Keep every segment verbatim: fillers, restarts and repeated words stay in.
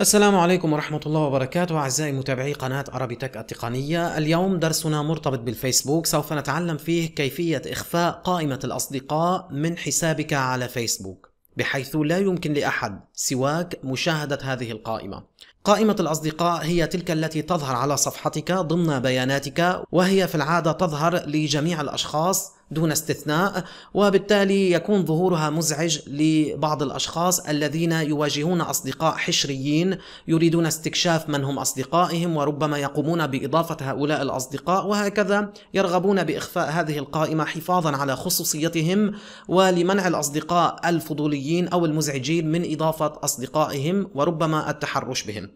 السلام عليكم ورحمة الله وبركاته أعزائي متابعي قناة عربيتك التقنية. اليوم درسنا مرتبط بالفيسبوك، سوف نتعلم فيه كيفية إخفاء قائمة الأصدقاء من حسابك على فيسبوك بحيث لا يمكن لأحد سواك مشاهدة هذه القائمة. قائمة الأصدقاء هي تلك التي تظهر على صفحتك ضمن بياناتك، وهي في العادة تظهر لجميع الأشخاص دون استثناء، وبالتالي يكون ظهورها مزعج لبعض الأشخاص الذين يواجهون أصدقاء حشريين يريدون استكشاف من هم أصدقائهم، وربما يقومون بإضافة هؤلاء الأصدقاء، وهكذا يرغبون بإخفاء هذه القائمة حفاظا على خصوصيتهم ولمنع الأصدقاء الفضوليين أو المزعجين من إضافة أصدقائهم وربما التحرش بهم.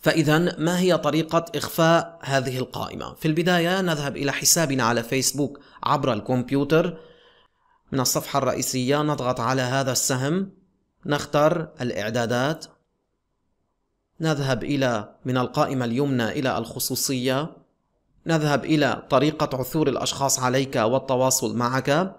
فإذا ما هي طريقة إخفاء هذه القائمة؟ في البداية نذهب إلى حسابنا على فيسبوك عبر الكمبيوتر. من الصفحة الرئيسية نضغط على هذا السهم، نختار الإعدادات، نذهب إلى من القائمة اليمنى إلى الخصوصية، نذهب إلى طريقة عثور الأشخاص عليك والتواصل معك،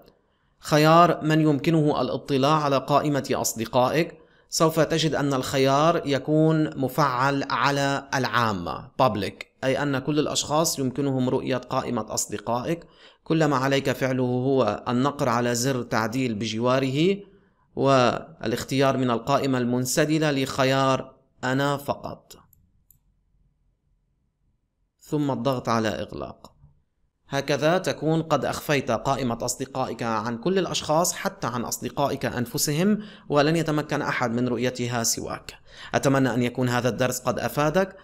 خيار من يمكنه الاطلاع على قائمة أصدقائك. سوف تجد أن الخيار يكون مفعل على العامة public، أي أن كل الأشخاص يمكنهم رؤية قائمة أصدقائك. كل ما عليك فعله هو النقر على زر تعديل بجواره والاختيار من القائمة المنسدلة لخيار أنا فقط، ثم الضغط على إغلاق. هكذا تكون قد أخفيت قائمة أصدقائك عن كل الأشخاص حتى عن أصدقائك أنفسهم، ولن يتمكن أحد من رؤيتها سواك. أتمنى أن يكون هذا الدرس قد أفادك.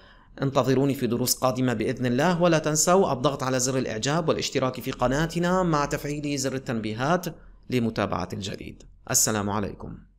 انتظروني في دروس قادمة بإذن الله، ولا تنسوا الضغط على زر الإعجاب والاشتراك في قناتنا مع تفعيل زر التنبيهات لمتابعة الجديد. السلام عليكم.